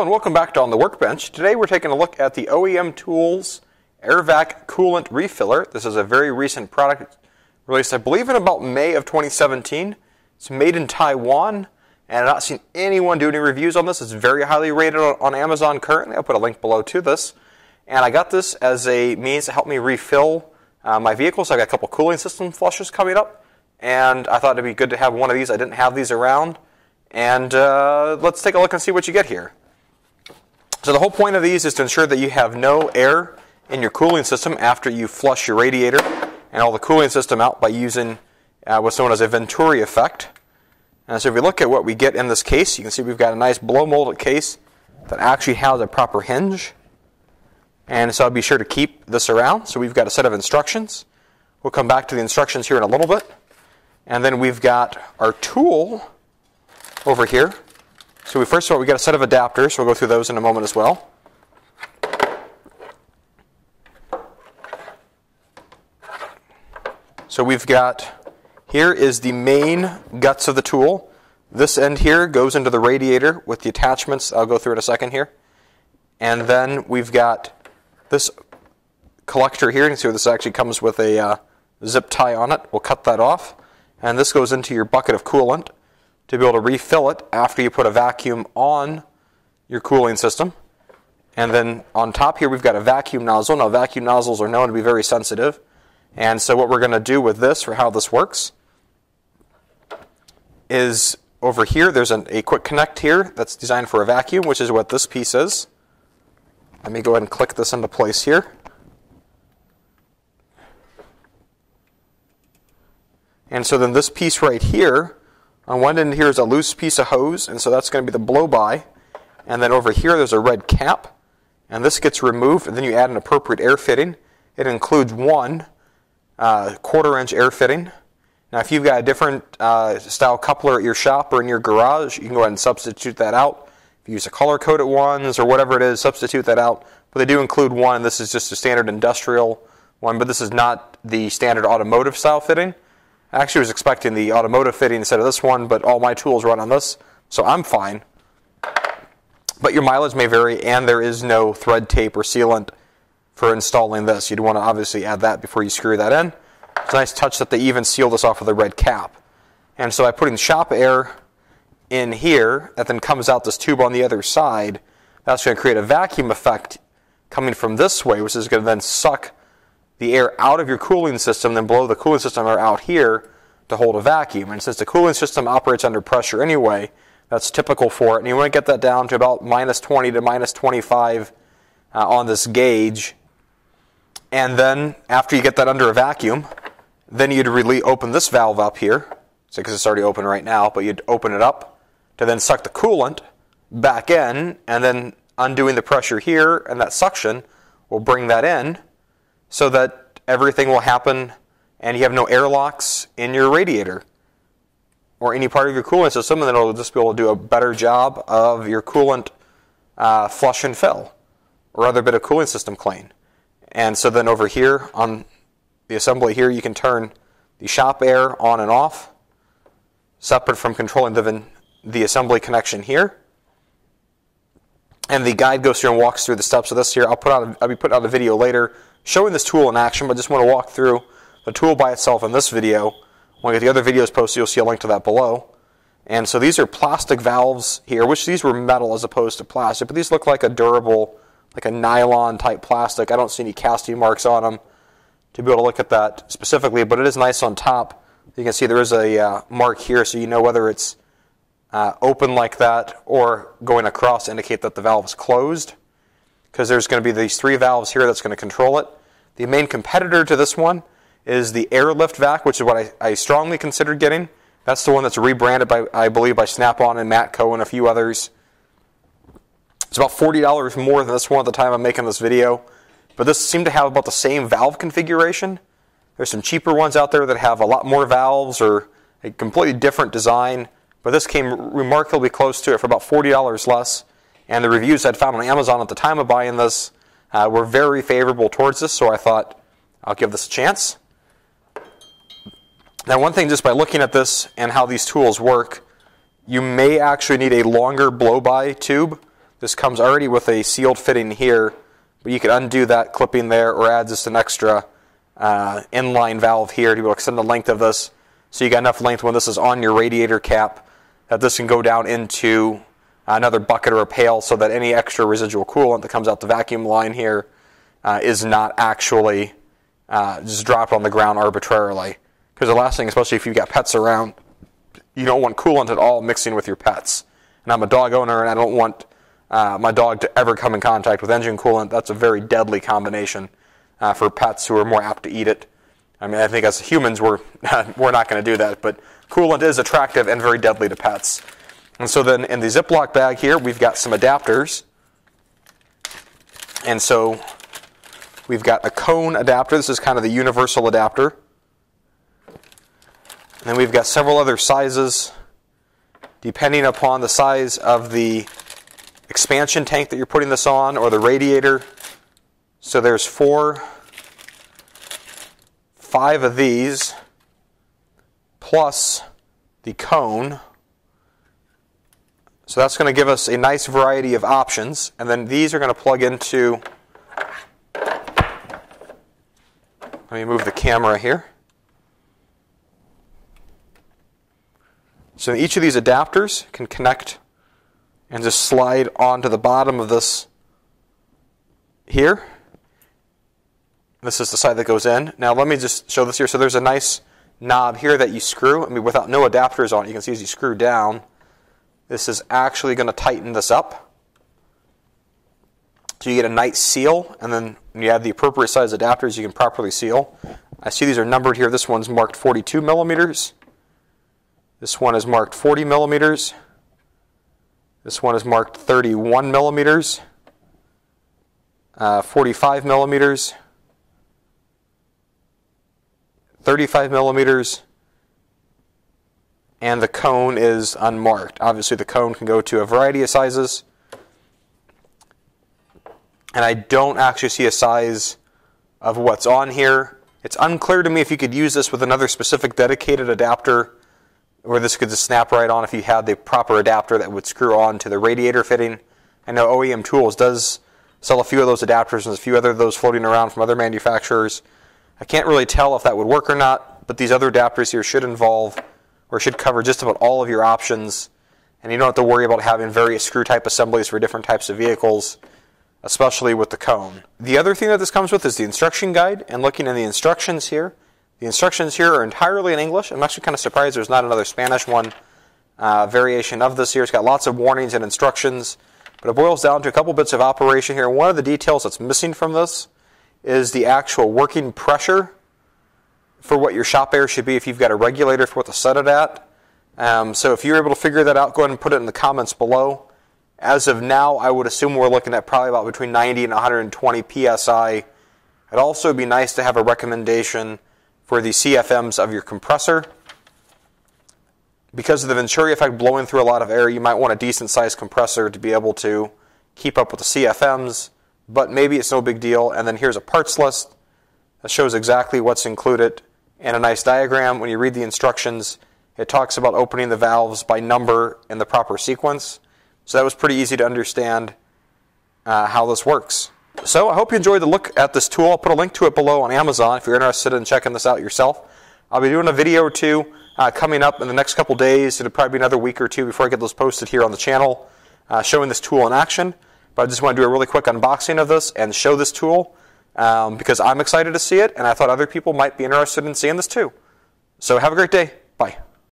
Hello and welcome back to On the Workbench. Today we're taking a look at the OEM Tools AirVac Coolant Refiller. This is a very recent product released, I believe, in about May of 2017. It's made in Taiwan, and I've not seen anyone do any reviews on this. It's very highly rated on Amazon currently. I'll put a link below to this. And I got this as a means to help me refill my vehicle. So I've got a couple cooling system flushes coming up, and I thought it'd be good to have one of these. I didn't have these around. And let's take a look and see what you get here. So the whole point of these is to ensure that you have no air in your cooling system after you flush your radiator and all the cooling system out by using what's known as a Venturi effect. And so if we look at what we get in this case, you can see we've got a nice blow molded case that actually has a proper hinge. And so I'll be sure to keep this around. So we've got a set of instructions. We'll come back to the instructions here in a little bit. And then we've got our tool over here. So first of all, we got a set of adapters. We'll go through those in a moment as well. So we've got, here is the main guts of the tool. This end here goes into the radiator with the attachments. I'll go through in a second here. And then we've got this collector here. You can see this actually comes with a zip tie on it. We'll cut that off. And this goes into your bucket of coolant to be able to refill it after you put a vacuum on your cooling system. And then on top here we've got a vacuum nozzle. Now vacuum nozzles are known to be very sensitive, and so what we're going to do with this, for how this works, is over here there's a quick connect here that's designed for a vacuum, which is what this piece is. Let me go ahead and click this into place here. And so then this piece right here, on one end here is a loose piece of hose, and so that's going to be the blow-by. And then over here there's a red cap, and this gets removed, and then you add an appropriate air fitting. It includes one quarter-inch air fitting. Now if you've got a different style coupler at your shop or in your garage, you can go ahead and substitute that out. If you use a color-coded ones or whatever it is, substitute that out. But they do include one, and this is just a standard industrial one, but this is not the standard automotive style fitting. I actually was expecting the automotive fitting instead of this one, but all my tools run on this, so I'm fine. But your mileage may vary, and there is no thread tape or sealant for installing this. You'd want to obviously add that before you screw that in. It's a nice touch that they even seal this off with a red cap. And so by putting shop air in here, that then comes out this tube on the other side, that's going to create a vacuum effect coming from this way, which is going to then suck the air out of your cooling system, then blow the cooling system air out here to hold a vacuum. And since the cooling system operates under pressure anyway, that's typical for it. And you want to get that down to about minus 20 to minus 25 on this gauge. And then after you get that under a vacuum, then you'd really open this valve up here, so, because it's already open right now, but you'd open it up to then suck the coolant back in, and then undoing the pressure here and that suction will bring that in, so that everything will happen and you have no airlocks in your radiator or any part of your coolant system, and then it'll just be able to do a better job of your coolant flush and fill, or other bit of cooling system clean. And so then over here on the assembly here, you can turn the shop air on and off, separate from controlling the assembly connection here. And the guide goes through and walks through the steps of this here. I'll be putting out a video later showing this tool in action, but just want to walk through the tool by itself in this video. When I get the other videos posted, you'll see a link to that below. And so these are plastic valves here, which these were metal as opposed to plastic, but these look like a durable, like a nylon type plastic. I don't see any casting marks on them to be able to look at that specifically, but it is nice on top. You can see there is a mark here, so you know whether it's open like that or going across to indicate that the valve is closed, because there's going to be these three valves here that's going to control it. The main competitor to this one is the Airlift Vac, which is what I strongly considered getting. That's the one that's rebranded, I believe, by Snap-on and Matco and a few others. It's about $40 more than this one at the time I'm making this video, but this seemed to have about the same valve configuration. There's some cheaper ones out there that have a lot more valves or a completely different design, but this came remarkably close to it for about $40 less. And the reviews I'd found on Amazon at the time of buying this were very favorable towards this, so I thought I'll give this a chance. Now one thing, just by looking at this and how these tools work, you may actually need a longer blow-by tube This comes already with a sealed fitting here, but you can undo that clipping there or add just an extra inline valve here to extend the length of this, so you got enough length when this is on your radiator cap that this can go down into another bucket or a pail, so that any extra residual coolant that comes out the vacuum line here is not actually just dropped on the ground arbitrarily. Because the last thing, especially if you've got pets around, you don't want coolant at all mixing with your pets. And I'm a dog owner, and I don't want my dog to ever come in contact with engine coolant. That's a very deadly combination for pets who are more apt to eat it. I mean, I think as humans, we're not going to do that, but coolant is attractive and very deadly to pets. And so then in the Ziploc bag here, we've got some adapters. And so we've got a cone adapter. This is kind of the universal adapter. And then we've got several other sizes, depending upon the size of the expansion tank that you're putting this on or the radiator. So there's 4, 5 of these, plus the cone. So that's going to give us a nice variety of options, and then these are going to plug into, let me move the camera here. So each of these adapters can connect and just slide onto the bottom of this here. This is the side that goes in. Now let me just show this here. So there's a nice knob here that you screw, I mean, without no adapters on it, you can see as you screw down, this is actually going to tighten this up. So you get a nice seal, and then when you have the appropriate size adapters, you can properly seal. I see these are numbered here. This one's marked 42 millimeters. This one is marked 40 millimeters. This one is marked 31 millimeters, 45 millimeters, 35 millimeters, and the cone is unmarked. Obviously the cone can go to a variety of sizes, and I don't actually see a size of what's on here. It's unclear to me if you could use this with another specific dedicated adapter, or this could just snap right on if you had the proper adapter that would screw on to the radiator fitting. I know OEM Tools does sell a few of those adapters, and there's a few other of those floating around from other manufacturers. I can't really tell if that would work or not, but these other adapters here should involve, or should cover, just about all of your options, and you don't have to worry about having various screw type assemblies for different types of vehicles, especially with the cone. The other thing that this comes with is the instruction guide, and looking in the instructions here, the instructions here are entirely in English. I'm actually kind of surprised there's not another Spanish one variation of this here. It's got lots of warnings and instructions, but it boils down to a couple bits of operation here. One of the details that's missing from this is the actual working pressure for what your shop air should be if you've got a regulator for what to set it at. So if you're able to figure that out, go ahead and put it in the comments below. As of now, I would assume we're looking at probably about between 90 and 120 PSI. It'd also be nice to have a recommendation for the CFMs of your compressor. Because of the Venturi effect blowing through a lot of air, you might want a decent sized compressor to be able to keep up with the CFMs, but maybe it's no big deal. And then here's a parts list that shows exactly what's included and a nice diagram. When you read the instructions, it talks about opening the valves by number in the proper sequence. So that was pretty easy to understand how this works. So I hope you enjoyed the look at this tool. I'll put a link to it below on Amazon if you're interested in checking this out yourself. I'll be doing a video or two coming up in the next couple days. It'll probably be another week or two before I get those posted here on the channel, showing this tool in action. But I just want to do a really quick unboxing of this and show this tool because I'm excited to see it, and I thought other people might be interested in seeing this too. So have a great day. Bye.